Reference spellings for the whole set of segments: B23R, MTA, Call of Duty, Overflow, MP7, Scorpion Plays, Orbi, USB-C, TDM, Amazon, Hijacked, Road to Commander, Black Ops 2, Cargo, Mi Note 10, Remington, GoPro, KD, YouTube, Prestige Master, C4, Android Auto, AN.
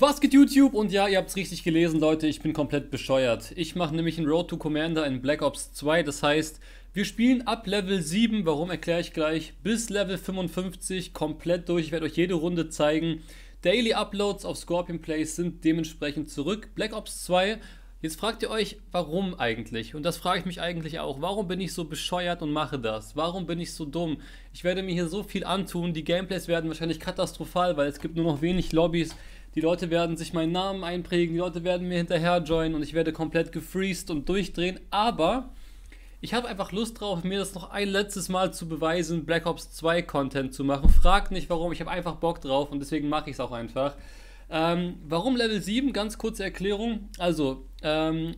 Was geht YouTube? Und ja, ihr habt es richtig gelesen, Leute, ich bin komplett bescheuert. Ich mache nämlich einen Road to Commander in Black Ops 2, das heißt, wir spielen ab Level 7, warum erkläre ich gleich, bis Level 55 komplett durch. Ich werde euch jede Runde zeigen. Daily Uploads auf Scorpion Plays sind dementsprechend zurück. Black Ops 2, jetzt fragt ihr euch, warum eigentlich? Und das frage ich mich eigentlich auch. Warum bin ich so bescheuert und mache das? Warum bin ich so dumm? Ich werde mir hier so viel antun. Die Gameplays werden wahrscheinlich katastrophal, weil es gibt nur noch wenig Lobbys. Die Leute werden sich meinen Namen einprägen, die Leute werden mir hinterher joinen und ich werde komplett gefreezed und durchdrehen. Aber ich habe einfach Lust drauf, mir das noch ein letztes Mal zu beweisen, Black Ops 2 Content zu machen. Fragt nicht warum, ich habe einfach Bock drauf und deswegen mache ich es auch einfach. Warum Level 7? Ganz kurze Erklärung. Also,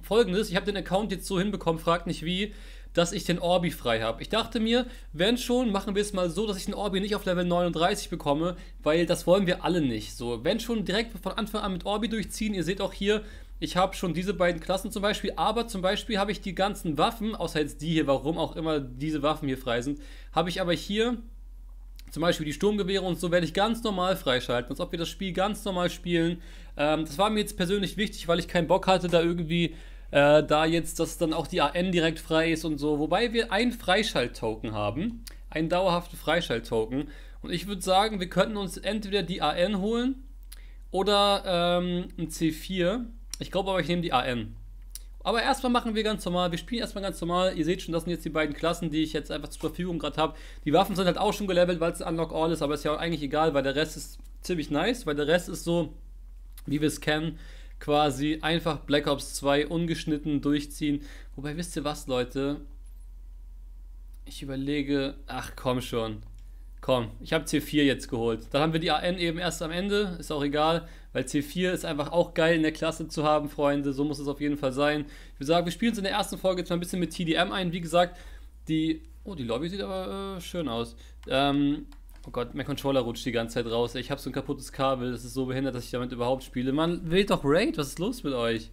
folgendes, ich habe den Account jetzt so hinbekommen, fragt nicht wie, dass ich den Orbi frei habe. Ich dachte mir, wenn schon, machen wir es mal so, dass ich den Orbi nicht auf Level 39 bekomme, weil das wollen wir alle nicht. So, wenn schon, direkt von Anfang an mit Orbi durchziehen. Ihr seht auch hier, ich habe schon diese beiden Klassen zum Beispiel, aber zum Beispiel habe ich die ganzen Waffen, außer jetzt die hier, warum auch immer diese Waffen hier frei sind, habe ich aber hier zum Beispiel die Sturmgewehre und so werde ich ganz normal freischalten, als ob wir das Spiel ganz normal spielen. Das war mir jetzt persönlich wichtig, weil ich keinen Bock hatte, da irgendwie da jetzt, dass dann auch die AN direkt frei ist und so, wobei wir einen Freischalt-Token haben, einen dauerhaften Freischalt-Token, und ich würde sagen, wir könnten uns entweder die AN holen oder ein C4, ich glaube aber ich nehme die AN. Aber erstmal machen wir ganz normal, wir spielen erstmal ganz normal, ihr seht schon, das sind jetzt die beiden Klassen, die ich jetzt einfach zur Verfügung gerade habe. Die Waffen sind halt auch schon gelevelt, weil es Unlock All ist, aber ist ja eigentlich egal, weil der Rest ist ziemlich nice, weil der Rest ist so, wie wir es kennen, quasi einfach Black Ops 2 ungeschnitten durchziehen. Wobei, wisst ihr was, Leute? Ich überlege, ach komm schon. Komm, ich habe C4 jetzt geholt. Dann haben wir die AN eben erst am Ende, ist auch egal, weil C4 ist einfach auch geil in der Klasse zu haben, Freunde. So muss es auf jeden Fall sein. Ich würde sagen, wir spielen es in der ersten Folge jetzt mal ein bisschen mit TDM ein. Wie gesagt, die... Oh, die Lobby sieht aber schön aus. Oh Gott, mein Controller rutscht die ganze Zeit raus. Ich habe so ein kaputtes Kabel, das ist so behindert, dass ich damit überhaupt spiele. Man will doch Raid, was ist los mit euch?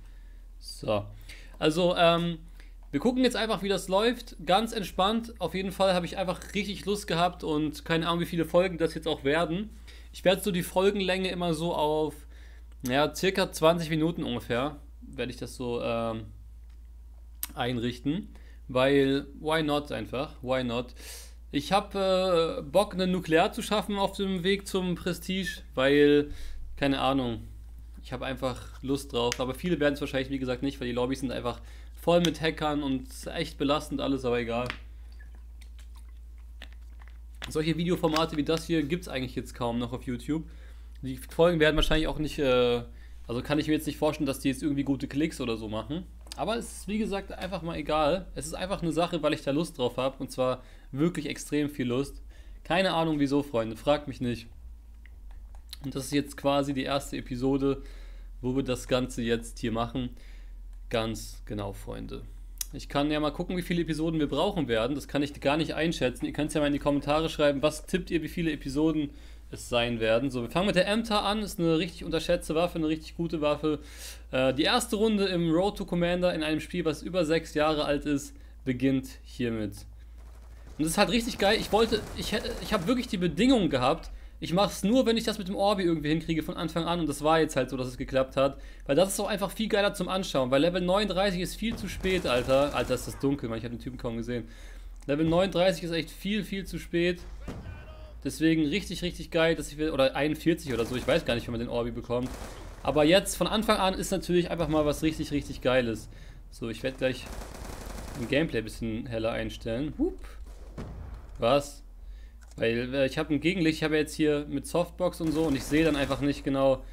So, also wir gucken jetzt einfach, wie das läuft. Ganz entspannt, auf jeden Fall habe ich einfach richtig Lust gehabt und keine Ahnung, wie viele Folgen das jetzt auch werden. Ich werde so die Folgenlänge immer so auf, naja, circa 20 Minuten ungefähr, werde ich das so einrichten. Weil, why not einfach, why not? Ich habe Bock, einen Nuklear zu schaffen auf dem Weg zum Prestige, weil, keine Ahnung, ich habe einfach Lust drauf. Aber viele werden es wahrscheinlich, wie gesagt, nicht, weil die Lobbys sind einfach voll mit Hackern und echt belastend alles, aber egal. Solche Videoformate wie das hier gibt es eigentlich jetzt kaum noch auf YouTube. Die Folgen werden wahrscheinlich auch nicht, also kann ich mir jetzt nicht vorstellen, dass die jetzt irgendwie gute Klicks oder so machen. Aber es ist, wie gesagt, einfach mal egal. Es ist einfach eine Sache, weil ich da Lust drauf habe. Und zwar wirklich extrem viel Lust. Keine Ahnung wieso, Freunde. Fragt mich nicht. Und das ist jetzt quasi die erste Episode, wo wir das Ganze jetzt hier machen. Ganz genau, Freunde. Ich kann ja mal gucken, wie viele Episoden wir brauchen werden. Das kann ich gar nicht einschätzen. Ihr könnt es ja mal in die Kommentare schreiben, was tippt ihr, wie viele Episoden es sein werden. So, wir fangen mit der MTA an, ist eine richtig unterschätzte Waffe, eine richtig gute Waffe. Die erste Runde im Road to Commander in einem Spiel, was über 6 Jahre alt ist, beginnt hiermit. Und das ist halt richtig geil, ich habe wirklich die Bedingung gehabt, ich mache es nur, wenn ich das mit dem Orbi irgendwie hinkriege von Anfang an, und das war jetzt halt so, dass es geklappt hat, weil das ist auch einfach viel geiler zum Anschauen, weil Level 39 ist viel zu spät, Alter. Alter, ist das dunkel, man, ich habe den Typen kaum gesehen. Level 39 ist echt viel, viel zu spät. Deswegen richtig, richtig geil, dass ich, oder 41 oder so, ich weiß gar nicht, wie man den Orbi bekommt. Aber jetzt, von Anfang an, ist natürlich einfach mal was richtig, richtig Geiles. So, ich werde gleich im Gameplay ein bisschen heller einstellen. Hup. Was? Weil ich habe ein Gegenlicht, ich habe jetzt hier mit Softbox und so, und ich sehe dann einfach nicht genau,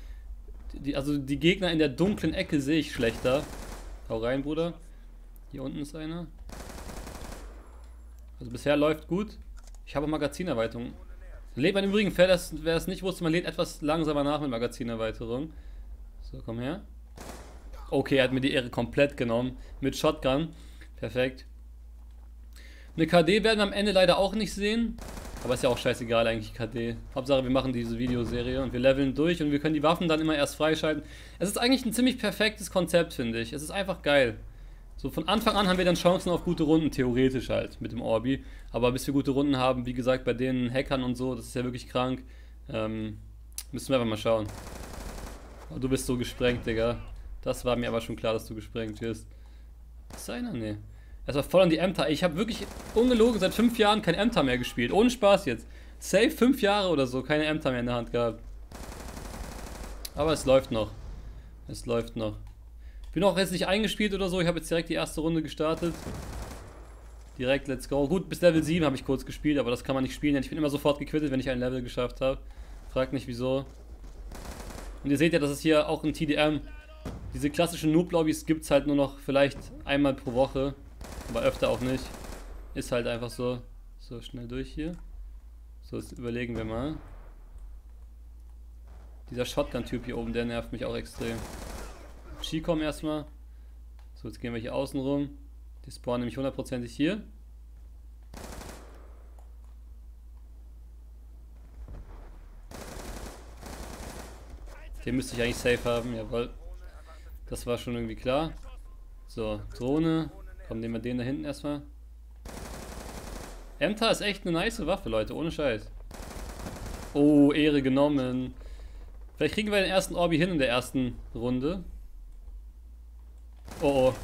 also die Gegner in der dunklen Ecke sehe ich schlechter. Hau rein, Bruder. Hier unten ist einer. Also bisher läuft gut. Ich habe Magazinerweiterung. Lädt man im Übrigen, wer es nicht wusste, man lädt etwas langsamer nach mit Magazinerweiterung. So, komm her. Okay, er hat mir die Ehre komplett genommen. Mit Shotgun. Perfekt. Eine KD werden wir am Ende leider auch nicht sehen. Aber ist ja auch scheißegal eigentlich, KD. Hauptsache, wir machen diese Videoserie und wir leveln durch und wir können die Waffen dann immer erst freischalten. Es ist eigentlich ein ziemlich perfektes Konzept, finde ich. Es ist einfach geil. So, von Anfang an haben wir dann Chancen auf gute Runden, theoretisch halt, mit dem Orbi. Aber bis wir gute Runden haben, wie gesagt, bei den Hackern und so, das ist ja wirklich krank. Müssen wir einfach mal schauen. Oh, du bist so gesprengt, Digga. Das war mir aber schon klar, dass du gesprengt wirst. Ist da einer? Nee. Das war voll an die MTA. Ich habe wirklich ungelogen seit 5 Jahren kein MTA mehr gespielt. Ohne Spaß jetzt. Safe 5 Jahre oder so, keine MTA mehr in der Hand gehabt. Aber es läuft noch. Es läuft noch. Ich bin auch jetzt nicht eingespielt oder so. Ich habe jetzt direkt die erste Runde gestartet. Direkt, let's go. Gut, bis Level 7 habe ich kurz gespielt, aber das kann man nicht spielen, denn ich bin immer sofort gequittet, wenn ich ein Level geschafft habe. Fragt nicht wieso. Und ihr seht ja, dass es hier auch ein TDM. Diese klassischen Noob-Lobbys gibt es halt nur noch vielleicht einmal pro Woche. Aber öfter auch nicht. Ist halt einfach so. So, schnell durch hier. So, jetzt überlegen wir mal. Dieser Shotgun-Typ hier oben, der nervt mich auch extrem. Skicom erstmal. So, jetzt gehen wir hier außen rum. Die spawnen nämlich hundertprozentig hier. Den müsste ich eigentlich safe haben, jawohl. Das war schon irgendwie klar. So, Drohne. Komm, nehmen wir den da hinten erstmal. MTA ist echt eine nice Waffe, Leute, ohne Scheiß. Oh, Ehre genommen. Vielleicht kriegen wir den ersten Orbi hin in der ersten Runde. Oh, oh.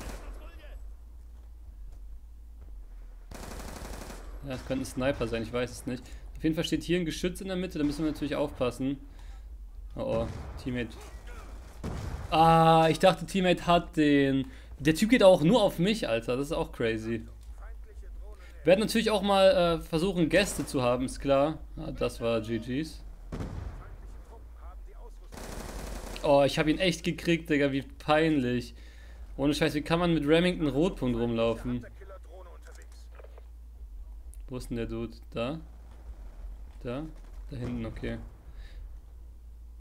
Ja, es könnte ein Sniper sein, ich weiß es nicht. Auf jeden Fall steht hier ein Geschütz in der Mitte, da müssen wir natürlich aufpassen. Oh, oh, Teammate. Ah, ich dachte, Teammate hat den. Der Typ geht auch nur auf mich, Alter, das ist auch crazy. Wir werden natürlich auch mal versuchen, Gäste zu haben, ist klar. Ah, das war GG's. Oh, ich habe ihn echt gekriegt, Digga, wie peinlich. Ohne Scheiß, wie kann man mit Remington Rotpunkt rumlaufen? Wo ist denn der Dude? Da? Da? Da hinten, okay.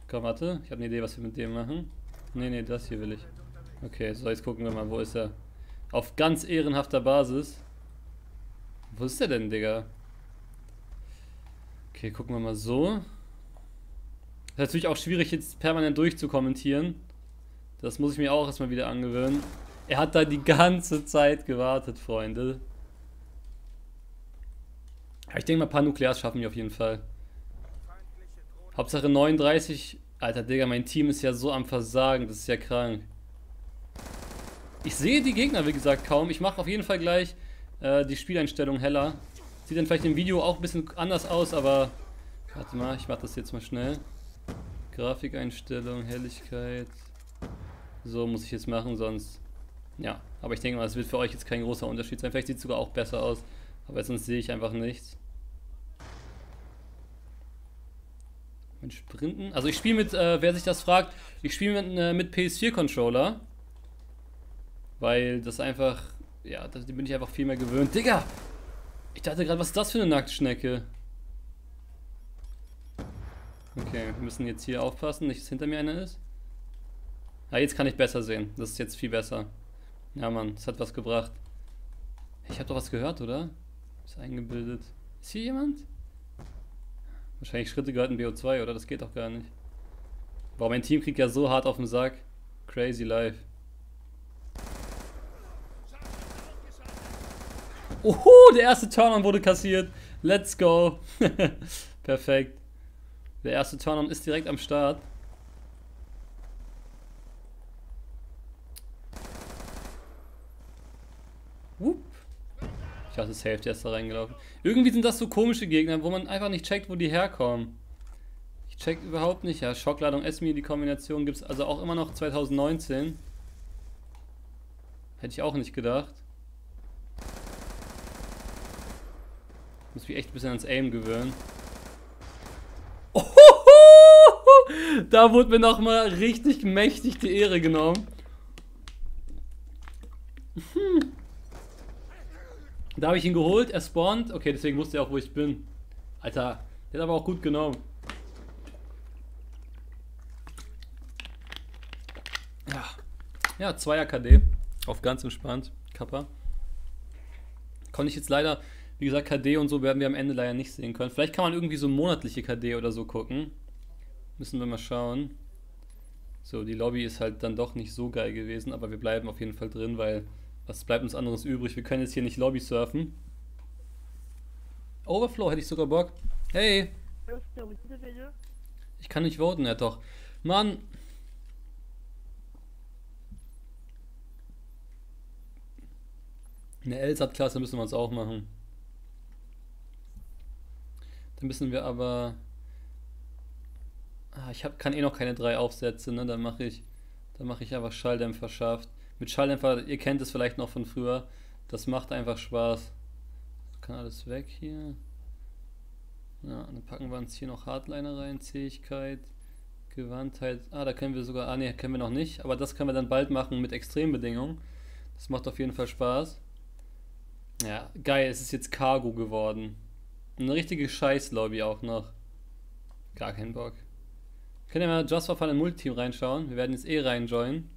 Komm, warte. Ich habe eine Idee, was wir mit dem machen. Nee, nee, das hier will ich. Okay, so, jetzt gucken wir mal, wo ist er? Auf ganz ehrenhafter Basis. Wo ist er denn, Digga? Okay, gucken wir mal so. Ist natürlich auch schwierig, jetzt permanent durchzukommentieren. Das muss ich mir auch erstmal wieder angewöhnen. Er hat da die ganze Zeit gewartet, Freunde. Ja, ich denke mal, ein paar Nuklears schaffen wir auf jeden Fall. Hauptsache 39. Alter, Digga, mein Team ist ja so am Versagen. Das ist ja krank. Ich sehe die Gegner, wie gesagt, kaum. Ich mache auf jeden Fall gleich die Spieleinstellung heller. Sieht dann vielleicht im Video auch ein bisschen anders aus, aber... Warte mal, ich mache das jetzt mal schnell. Grafikeinstellung, Helligkeit... So muss ich jetzt machen, sonst... Ja, aber ich denke mal, es wird für euch jetzt kein großer Unterschied sein. Vielleicht sieht es sogar auch besser aus, aber sonst sehe ich einfach nichts. Mit Sprinten? Also ich spiele mit, wer sich das fragt, ich spiele mit PS4-Controller. Weil das einfach... Ja, da bin ich einfach viel mehr gewöhnt. Digga! Ich dachte gerade, was ist das für eine Nacktschnecke? Okay, wir müssen jetzt hier aufpassen, nicht, dass hinter mir einer ist. Ah, jetzt kann ich besser sehen. Das ist jetzt viel besser. Ja, Mann, das hat was gebracht. Ich habe doch was gehört, oder? Ist eingebildet. Ist hier jemand? Wahrscheinlich Schritte gehört in BO2, oder? Das geht doch gar nicht. Boah, mein Team kriegt ja so hart auf den Sack. Crazy life. Oho, der erste Turn-on wurde kassiert. Let's go. Perfekt. Der erste Turn-on ist direkt am Start. Ich dachte, safe, der ist da reingelaufen. Irgendwie sind das so komische Gegner, wo man einfach nicht checkt, wo die herkommen. Ich check überhaupt nicht. Ja, Schockladung, Esmi, die Kombination gibt es also auch immer noch 2019. Hätte ich auch nicht gedacht. Muss mich echt ein bisschen ans Aim gewöhnen. Ohoho! Da wurde mir nochmal richtig mächtig die Ehre genommen. Da habe ich ihn geholt, er spawnt. Okay, deswegen wusste er auch, wo ich bin. Alter, der hat aber auch gut genommen. Ja, ja, 2er KD. Auf ganz entspannt. Kappa. Konnte ich jetzt leider, wie gesagt, KD und so werden wir am Ende leider nicht sehen können. Vielleicht kann man irgendwie so monatliche KD oder so gucken. Müssen wir mal schauen. So, die Lobby ist halt dann doch nicht so geil gewesen, aber wir bleiben auf jeden Fall drin, weil... Was bleibt uns anderes übrig? Wir können jetzt hier nicht Lobby surfen. Overflow hätte ich sogar Bock. Hey! Ich kann nicht voten, ja doch. Mann! Eine LSAT-Klasse müssen wir uns auch machen. Dann müssen wir aber... kann eh noch keine 3 Aufsätze, ne? Dann mache ich einfach Schalldämpfer scharf. Mit Schalldämpfer, ihr kennt es vielleicht noch von früher, das macht einfach Spaß. Kann alles weg hier. Ja, dann packen wir uns hier noch Hardliner rein, Zähigkeit, Gewandtheit. Da können wir sogar, können wir noch nicht, aber das können wir dann bald machen mit Extrembedingungen. Das macht auf jeden Fall Spaß. Ja, geil, es ist jetzt Cargo geworden. Eine richtige Scheiß-Lobby auch noch. Gar keinen Bock. Könnt ihr mal Just for Fun in Multiteam reinschauen? Wir werden jetzt eh reinjoinen.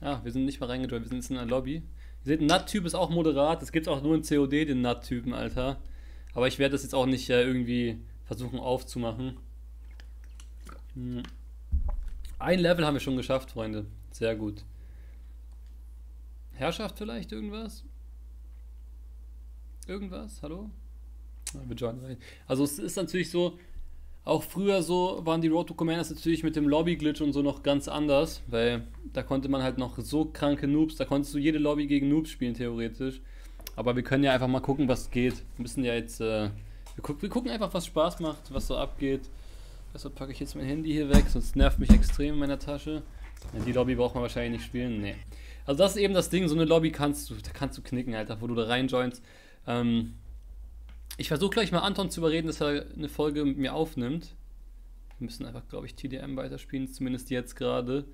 Wir sind nicht mal reingejoint, wir sind jetzt in einer Lobby. Ihr seht, Nut-Typ ist auch moderat. Das gibt es auch nur in COD, den Nut-Typen, Alter. Aber ich werde das jetzt auch nicht irgendwie versuchen aufzumachen. Ein Level haben wir schon geschafft, Freunde. Sehr gut. Herrschaft vielleicht? Irgendwas? Irgendwas? Hallo? Wir joinen rein. Also es ist natürlich so... Auch früher so waren die Road to Commanders natürlich mit dem Lobby-Glitch und so noch ganz anders, weil da konnte man halt noch so kranke Noobs, da konntest du jede Lobby gegen Noobs spielen, theoretisch. Aber wir können ja einfach mal gucken, was geht. Wir müssen ja jetzt, wir gucken einfach, was Spaß macht, was so abgeht. Deshalb packe ich jetzt mein Handy hier weg, sonst nervt mich extrem in meiner Tasche. Ja, die Lobby braucht man wahrscheinlich nicht spielen, nee. Also das ist eben das Ding, so eine Lobby kannst du knicken, Alter, wo du da reinjoinst. Ich versuche gleich mal Anton zu überreden, dass er eine Folge mit mir aufnimmt. Wir müssen einfach, glaube ich, TDM weiterspielen, zumindest jetzt gerade.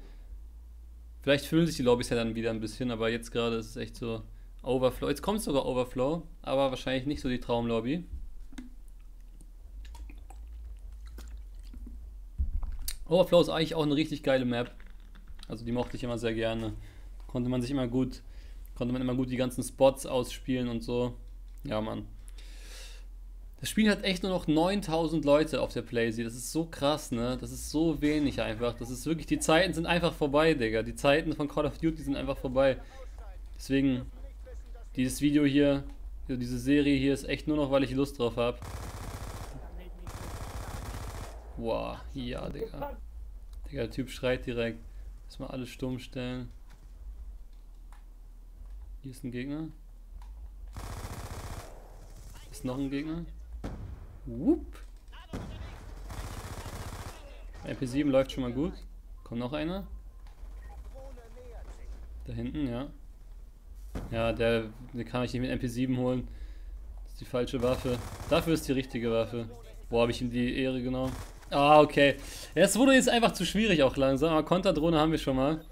Vielleicht füllen sich die Lobbys ja dann wieder ein bisschen, aber jetzt gerade ist es echt so Overflow. Jetzt kommt sogar Overflow, aber wahrscheinlich nicht so die Traumlobby. Overflow ist eigentlich auch eine richtig geile Map. Also die mochte ich immer sehr gerne. Konnte man immer gut die ganzen Spots ausspielen und so. Ja, Mann. Das Spiel hat echt nur noch 9000 Leute auf der Playsee. Das ist so krass, ne? Das ist so wenig einfach. Das ist wirklich, die Zeiten sind einfach vorbei, Digga. Die Zeiten von Call of Duty sind einfach vorbei. Deswegen, dieses Video hier, also diese Serie hier ist echt nur noch, weil ich Lust drauf habe. Wow, ja, Digga. Digga, der Typ schreit direkt. Lass mal alles stumm stellen. Hier ist ein Gegner. Ist noch ein Gegner. Whoop. MP7 läuft schon mal gut. Kommt noch einer? Da hinten, ja. Ja, den kann ich nicht mit MP7 holen. Das ist die falsche Waffe. Dafür ist die richtige Waffe. Boah, habe ich ihm die Ehre genommen. Okay. Das wurde jetzt einfach zu schwierig auch langsam. Aber Konterdrohne haben wir schon mal.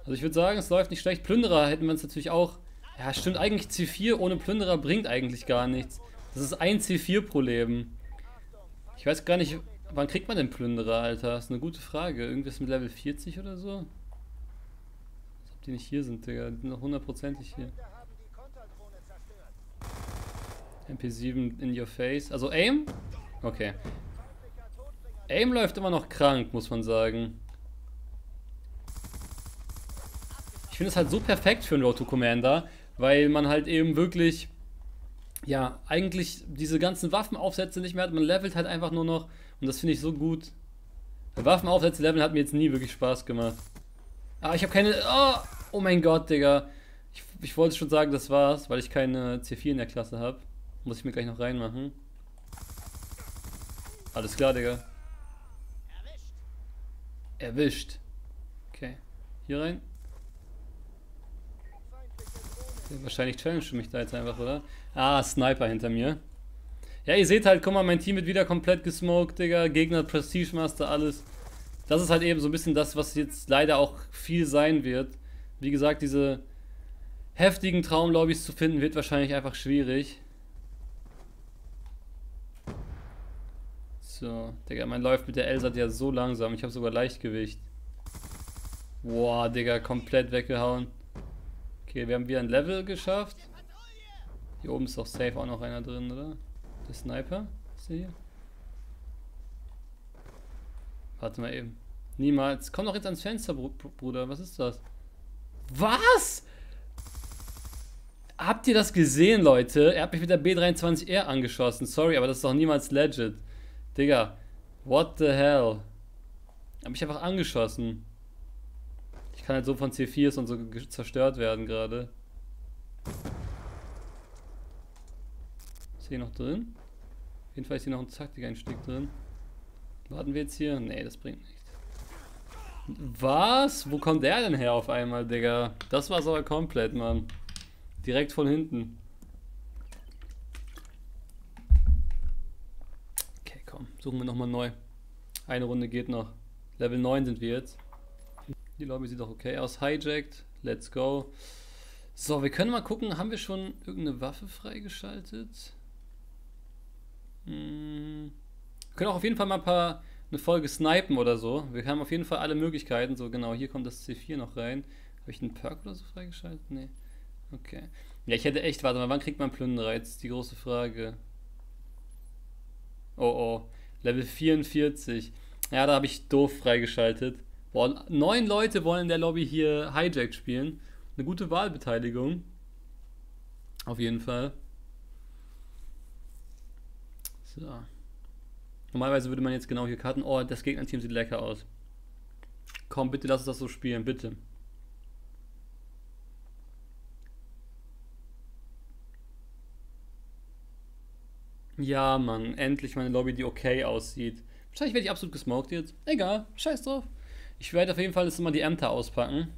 Also ich würde sagen, es läuft nicht schlecht. Plünderer hätten wir uns natürlich auch... Ja, stimmt, eigentlich C4 ohne Plünderer bringt eigentlich gar nichts. Das ist ein C4 pro Leben. Ich weiß gar nicht, wann kriegt man denn Plünderer, Alter? Das ist eine gute Frage. Irgendwas mit Level 40 oder so? Als ob die nicht hier sind, Digga. Die sind noch hundertprozentig hier. MP7 in your face. Also Aim? Okay. Aim läuft immer noch krank, muss man sagen. Ich finde es halt so perfekt für einen Road to Commander, weil man halt eben wirklich, ja, eigentlich diese ganzen Waffenaufsätze nicht mehr hat. Man levelt halt einfach nur noch und das finde ich so gut. Waffenaufsätze leveln hat mir jetzt nie wirklich Spaß gemacht. Ich habe keine... Oh mein Gott, Digga. Ich wollte schon sagen, das war's, weil ich keine C4 in der Klasse habe. Muss ich mir gleich noch reinmachen. Alles klar, Digga. Erwischt. Okay. Hier rein. Wahrscheinlich challenge du mich da jetzt einfach, oder? Sniper hinter mir. Ja, ihr seht halt, guck mal, mein Team wird wieder komplett gesmoked, Digga. Gegner, Prestige Master, alles. Das ist halt eben so ein bisschen das, was jetzt leider auch viel sein wird. Wie gesagt, diese heftigen Traumlobbys zu finden, wird wahrscheinlich einfach schwierig. So, Digga, man läuft mit der Elsat ja so langsam. Ich habe sogar Leichtgewicht. Boah, Digga, komplett weggehauen. Okay, wir haben wieder ein Level geschafft. Hier oben ist doch safe auch noch einer drin, oder? Der Sniper? Ist der hier? Warte mal eben. Niemals. Komm doch jetzt ans Fenster, Bruder. Was ist das? Was? Habt ihr das gesehen, Leute? Er hat mich mit der B23R angeschossen. Sorry, aber das ist doch niemals legit. Digga, what the hell? Hab mich einfach angeschossen. Ich kann halt so von C4s und so zerstört werden gerade. Ist hier noch drin? Auf jeden Fall ist hier noch ein Taktikeinstieg drin. Warten wir jetzt hier? Nee, das bringt nichts. Was? Wo kommt der denn her auf einmal, Digga? Das war's aber komplett, Mann. Direkt von hinten. Okay, komm. Suchen wir nochmal neu. Eine Runde geht noch. Level 9 sind wir jetzt. Die Lobby sieht doch okay aus. Hijacked. Let's go. So, wir können mal gucken. Haben wir schon irgendeine Waffe freigeschaltet? Hm. Wir können auch auf jeden Fall mal eine Folge snipen oder so. Wir haben auf jeden Fall alle Möglichkeiten. So, genau, hier kommt das C4 noch rein. Habe ich einen Perk oder so freigeschaltet? Nee. Okay. Ja, ich hätte echt... Warte mal, wann kriegt man Plünderreiz? Die große Frage. Oh, oh. Level 44. Ja, da habe ich doof freigeschaltet. Boah, 9 Leute wollen in der Lobby hier Hijacked spielen. Eine gute Wahlbeteiligung. Auf jeden Fall. So. Normalerweise würde man jetzt genau hier karten. Oh, das Gegnerteam sieht lecker aus. Komm, bitte lass uns das so spielen, bitte. Ja, Mann, endlich meine Lobby, die okay aussieht. Wahrscheinlich werde ich absolut gesmoked jetzt. Egal, scheiß drauf. Ich werde auf jeden Fall jetzt immer die Ämter auspacken.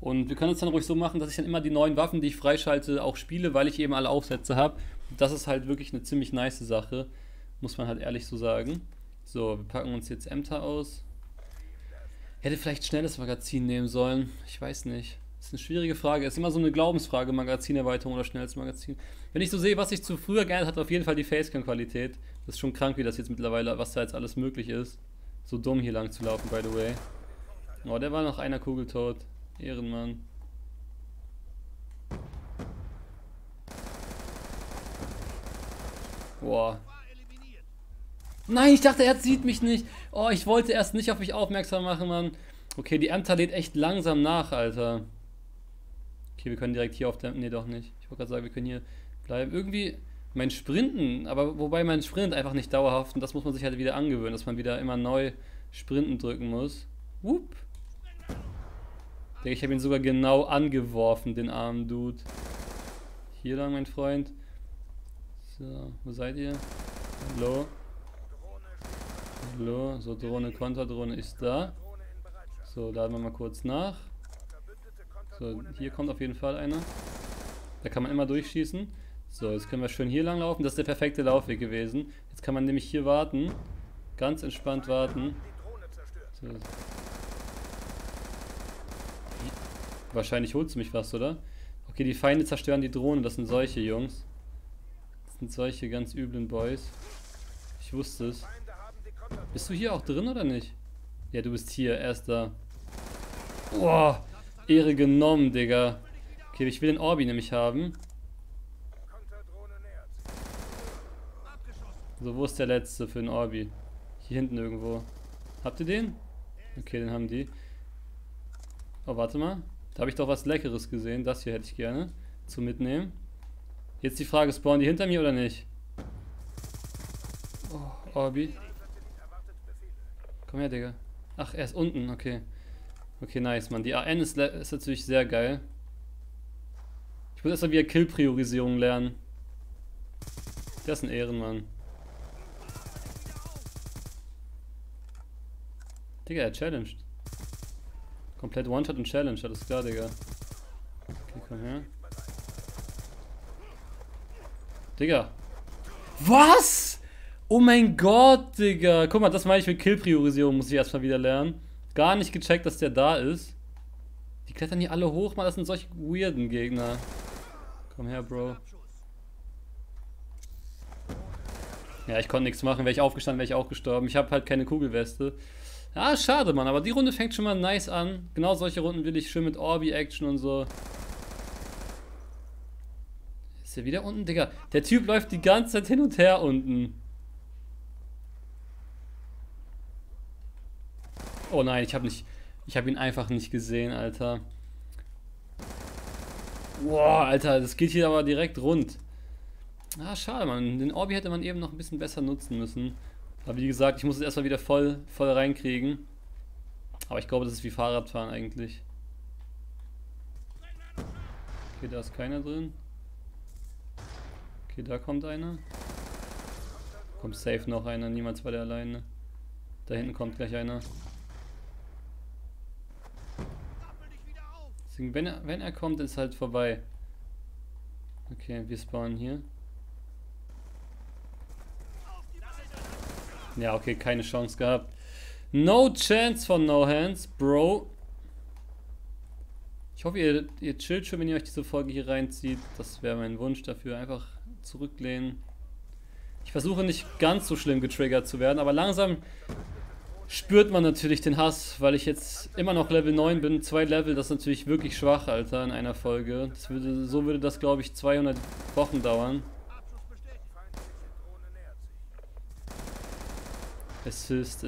Und wir können es dann ruhig so machen, dass ich dann immer die neuen Waffen, die ich freischalte, auch spiele, weil ich eben alle Aufsätze habe. Das ist halt wirklich eine ziemlich nice Sache. Muss man halt ehrlich so sagen. So, wir packen uns jetzt Ämter aus. Ich hätte vielleicht schnelles Magazin nehmen sollen. Ich weiß nicht. Das ist eine schwierige Frage. Das ist immer so eine Glaubensfrage, Magazinerweiterung oder schnelles Magazin. Wenn ich so sehe, was ich zu früher geändert hat, auf jeden Fall die Facecam-Qualität. Das ist schon krank, wie das jetzt mittlerweile, was da jetzt alles möglich ist. So dumm hier lang zu laufen, by the way. Oh, der war nach einer Kugel tot. Ehrenmann. Boah. Nein, ich dachte, er sieht mich nicht. Oh, ich wollte erst nicht auf mich aufmerksam machen, Mann. Okay, die Ämter lädt echt langsam nach, Alter. Okay, wir können direkt hier auf der... Nee, doch nicht. Ich wollte gerade sagen, wir können hier bleiben. Irgendwie mein Sprinten, aber wobei mein Sprint einfach nicht dauerhaft. Und das muss man sich halt wieder angewöhnen, dass man wieder immer neu Sprinten drücken muss. Whoop. Ich habe ihn sogar genau angeworfen, den armen Dude. Hier lang, mein Freund. So, wo seid ihr? Hallo. Hallo, so Drohne, Konterdrohne ist da. So, laden wir mal kurz nach. So, hier kommt auf jeden Fall einer. Da kann man immer durchschießen. So, jetzt können wir schön hier lang laufen. Das ist der perfekte Laufweg gewesen. Jetzt kann man nämlich hier warten. Ganz entspannt warten. So. Wahrscheinlich holst du mich fast, oder? Okay, die Feinde zerstören die Drohne. Das sind solche Jungs. Das sind solche ganz üblen Boys. Ich wusste es. Bist du hier auch drin oder nicht? Ja, du bist hier, er ist da. Boah, Ehre genommen, Digga. Okay, ich will den Orbi nämlich haben. So, wo ist der letzte für den Orbi? Hier hinten irgendwo. Habt ihr den? Okay, den haben die. Oh, warte mal. Da habe ich doch was Leckeres gesehen. Das hier hätte ich gerne zum Mitnehmen. Jetzt die Frage, spawnen die hinter mir oder nicht? Oh, Orbi. Komm her, Digga. Ach, er ist unten, okay. Okay, nice, Mann. Die AN ist natürlich sehr geil. Ich muss erstmal wieder Kill-Priorisierung lernen. Das ist ein Ehrenmann. Digga, er challenged. Komplett One-Shot und Challenge, das ist klar, Digga. Okay, komm her. Digga. Was? Oh mein Gott, Digga. Guck mal, das meine ich mit Kill-Priorisierung, muss ich erstmal wieder lernen. Gar nicht gecheckt, dass der da ist. Die klettern hier alle hoch, Mann. Das sind solche weirden Gegner. Komm her, Bro. Ja, ich konnte nichts machen. Wäre ich aufgestanden, wäre ich auch gestorben. Ich habe halt keine Kugelweste. Ah, schade, Mann. Aber die Runde fängt schon mal nice an. Genau solche Runden will ich schön mit Orbi-Action und so. Ist der wieder unten, Digga? Der Typ läuft die ganze Zeit hin und her unten. Oh nein, ich habe ihn einfach nicht gesehen, Alter. Boah, Alter, das geht hier aber direkt rund. Ah, schade, Mann. Den Orbi hätte man eben noch ein bisschen besser nutzen müssen. Aber wie gesagt, ich muss es erstmal wieder voll reinkriegen. Aber ich glaube, das ist wie Fahrradfahren eigentlich. Okay, da ist keiner drin. Okay, da kommt einer. Kommt safe noch einer, niemals war der alleine. Da hinten kommt gleich einer. Deswegen, wenn er kommt, ist halt vorbei. Okay, wir spawnen hier. Ja, okay, keine Chance gehabt. No chance von No Hands, Bro. Ich hoffe, ihr chillt schon, wenn ihr euch diese Folge hier reinzieht. Das wäre mein Wunsch dafür. Einfach zurücklehnen. Ich versuche nicht ganz so schlimm getriggert zu werden, aber langsam spürt man natürlich den Hass, weil ich jetzt immer noch Level 9 bin. 2 Level, das ist natürlich wirklich schwach, Alter, in einer Folge. So würde das, glaube ich, 200 Wochen dauern. Assist.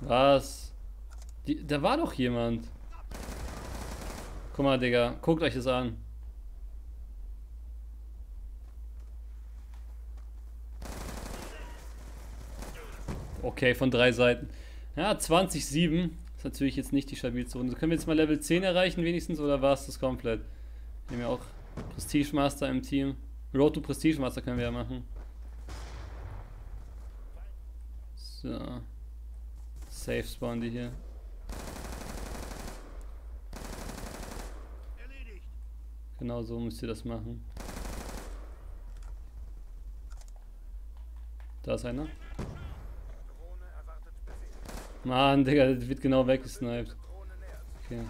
Was? Da war doch jemand. Guck mal, Digga. Guckt euch das an. Okay, von 3 Seiten. Ja, 20-7. Ist natürlich jetzt nicht die stabilste Runde. Können wir jetzt mal Level 10 erreichen wenigstens, oder war es das komplett? Wir haben ja auch Prestige Master im Team. Road to Prestige Master können wir ja machen. So. Safe spawnen die hier. Genau so müsst ihr das machen. Da ist einer. Mann, Digga, das wird genau weggesniped. Okay.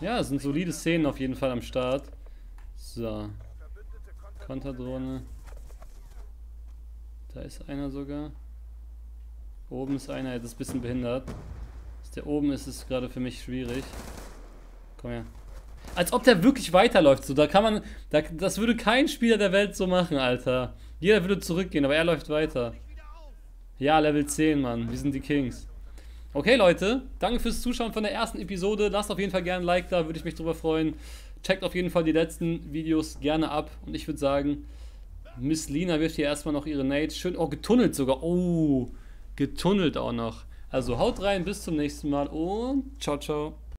Ja, es sind solide Szenen auf jeden Fall am Start. So. Konterdrohne. Da ist einer sogar. Oben ist einer, das ist ein bisschen behindert. Der oben ist es gerade für mich schwierig. Komm her. Als ob der wirklich weiterläuft. So, da kann man. Das würde kein Spieler der Welt so machen, Alter. Jeder würde zurückgehen, aber er läuft weiter. Ja, Level 10, Mann. Wir sind die Kings. Okay, Leute. Danke fürs Zuschauen von der ersten Episode. Lasst auf jeden Fall gerne ein Like da. Würde ich mich drüber freuen. Checkt auf jeden Fall die letzten Videos gerne ab. Und ich würde sagen, Miss Lina wirft hier erstmal noch ihre Nades. Schön. Oh, getunnelt sogar. Oh, getunnelt auch noch. Also haut rein. Bis zum nächsten Mal. Und ciao, ciao.